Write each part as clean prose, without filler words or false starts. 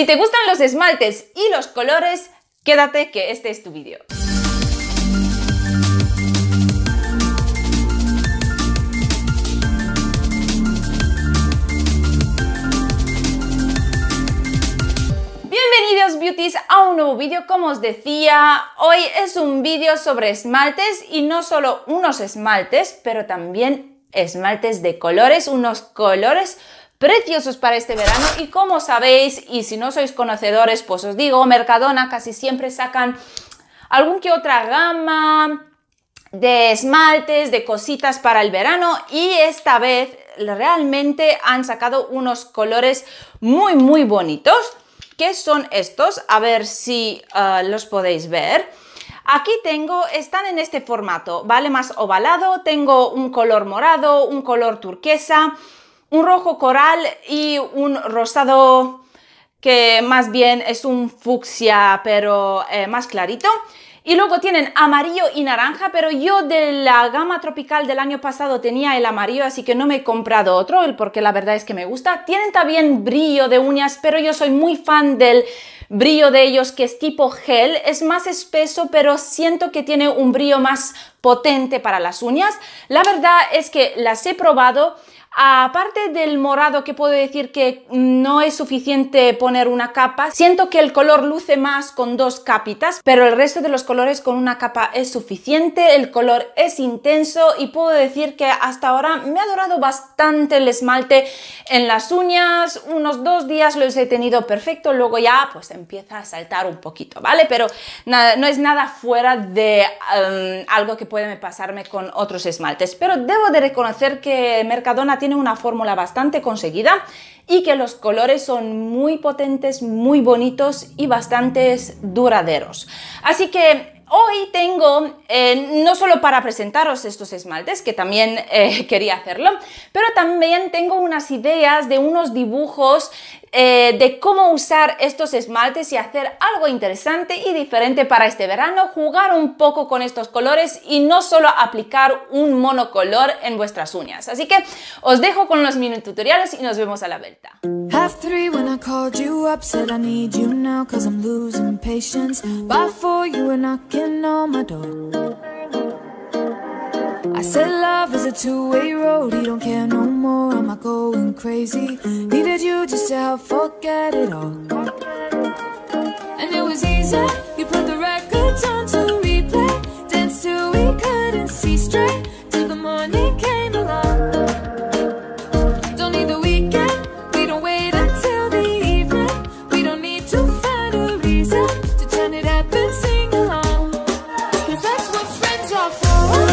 Si te gustan los esmaltes y los colores, quédate que este es tu vídeo. Bienvenidos beauties a un nuevo vídeo. Como os decía, hoy es un vídeo sobre esmaltes y no solo unos esmaltes, pero también esmaltes de colores, unos colores preciosos para este verano. Y como sabéis, y si no sois conocedores, pues os digo, Mercadona casi siempre sacan algún que otra gama de esmaltes, de cositas para el verano, y esta vez realmente han sacado unos colores muy muy bonitos. ¿Qué son estos? A ver si los podéis ver. Aquí tengo, están en este formato, ¿vale? Más ovalado. Tengo un color morado, un color turquesa, un rojo coral y un rosado que más bien es un fucsia, pero más clarito. Y luego tienen amarillo y naranja, pero yo de la gama tropical del año pasado tenía el amarillo, así que no me he comprado otro, porque la verdad es que me gusta. Tienen también brillo de uñas, pero yo soy muy fan del brillo de ellos, que es tipo gel. Es más espeso, pero siento que tiene un brillo más potente para las uñas. La verdad es que las he probado. Aparte del morado, que puedo decir que no es suficiente poner una capa, siento que el color luce más con dos capitas, pero el resto de los colores con una capa es suficiente. El color es intenso y puedo decir que hasta ahora me ha durado bastante el esmalte en las uñas. Unos 2 días los he tenido perfecto, luego ya pues empieza a saltar un poquito, ¿vale? Pero nada, no es nada fuera de algo que puede pasarme con otros esmaltes, pero debo de reconocer que Mercadona tiene una fórmula bastante conseguida y que los colores son muy potentes, muy bonitos y bastante duraderos. Así que hoy tengo, no solo para presentaros estos esmaltes, que también quería hacerlo, pero también tengo unas ideas de unos dibujos de cómo usar estos esmaltes y hacer algo interesante y diferente para este verano, jugar un poco con estos colores y no solo aplicar un monocolor en vuestras uñas. Así que os dejo con los mini tutoriales y nos vemos a la vuelta. I said love is a two-way road, he don't care no more, am I going crazy? Needed you just to help forget it all. And it was easy, you put the records on to replay, danced till we couldn't see straight, till the morning came along. Don't need the weekend, we don't wait until the evening, we don't need to find a reason to turn it up and sing along, 'cause that's what friends are for.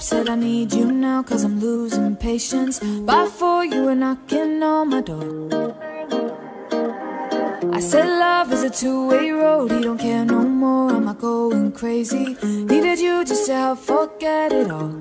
Said I need you now 'cause I'm losing patience. By 4 you were knocking on my door. I said love is a two-way road, he don't care no more, am I going crazy? Needed you just to help forget it all.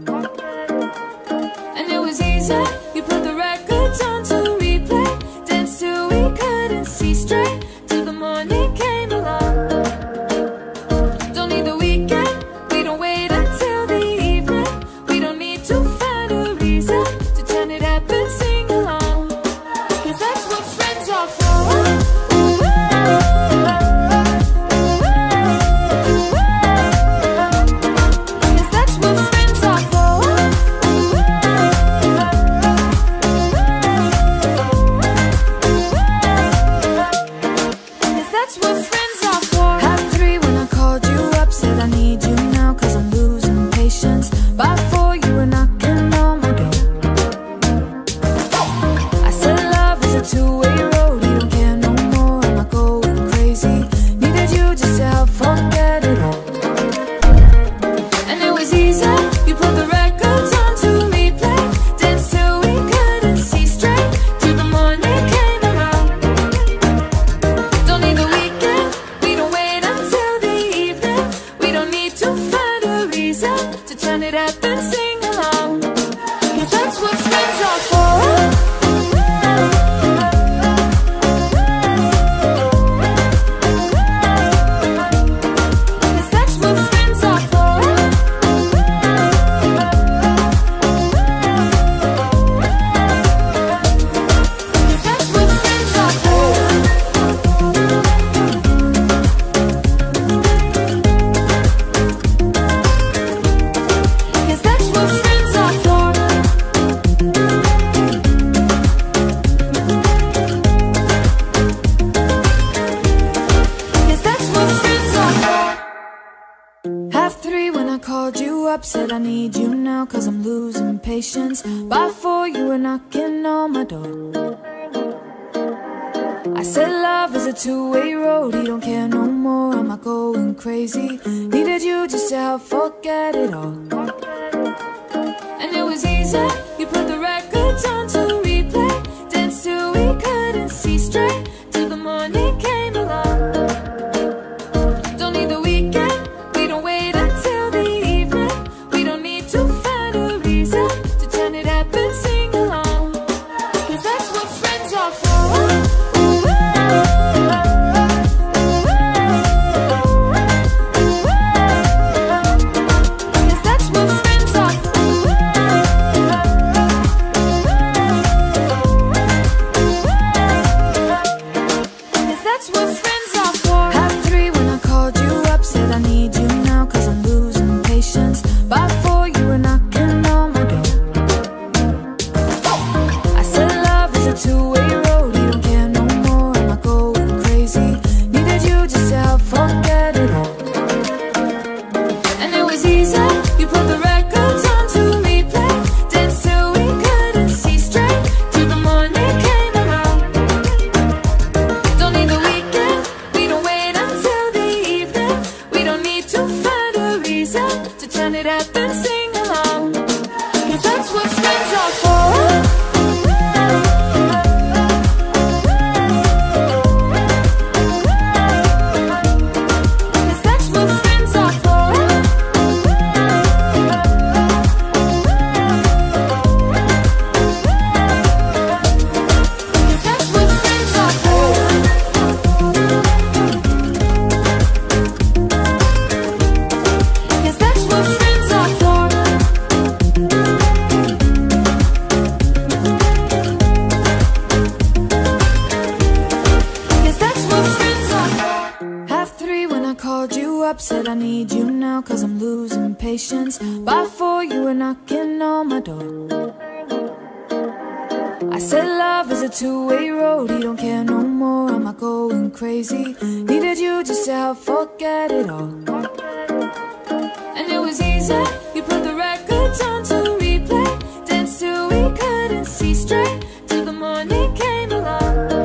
patience. By four, you were knocking on my door. I said love is a two-way road. He don't care no more, I'm not going crazy. Needed you just to help forget it all. And it was easy, you put the records on to replay. Danced till we couldn't see straight, till the morning came along. Don't need the weekend, we don't wait until the evening. We don't need to find a reason to turn it up and sing along, 'cause that's what friends are for. Said I need you now 'cause I'm losing patience. By four you were knocking on my door. I said love is a two-way road. He don't care no more, I'm not going crazy. Needed you just to help forget it all. And it was easy, you put the records on to replay. Danced till we couldn't see straight, till the morning came along.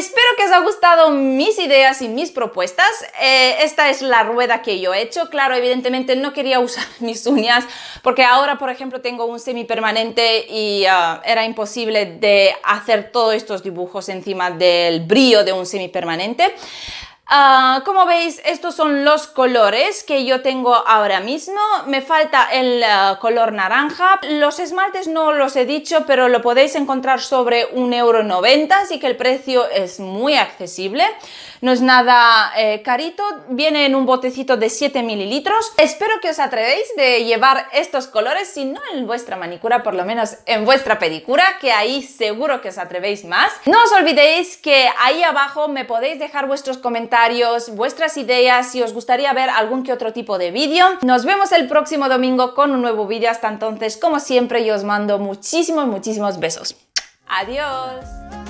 Espero que os haya gustado mis ideas y mis propuestas. Esta es la rueda que yo he hecho. Claro, evidentemente no quería usar mis uñas porque ahora, por ejemplo, tengo un semipermanente y era imposible de hacer todos estos dibujos encima del brillo de un semipermanente. Como veis, estos son los colores que yo tengo ahora mismo. Me falta el color naranja. Los esmaltes no los he dicho, pero lo podéis encontrar sobre 1,90 €, así que el precio es muy accesible. No es nada carito, viene en un botecito de 7 mililitros. Espero que os atrevéis de llevar estos colores, si no en vuestra manicura, por lo menos en vuestra pedicura, que ahí seguro que os atrevéis más. No os olvidéis que ahí abajo me podéis dejar vuestros comentarios, vuestras ideas, si os gustaría ver algún que otro tipo de vídeo. Nos vemos el próximo domingo con un nuevo vídeo. Hasta entonces, como siempre, yo os mando muchísimos besos. ¡Adiós!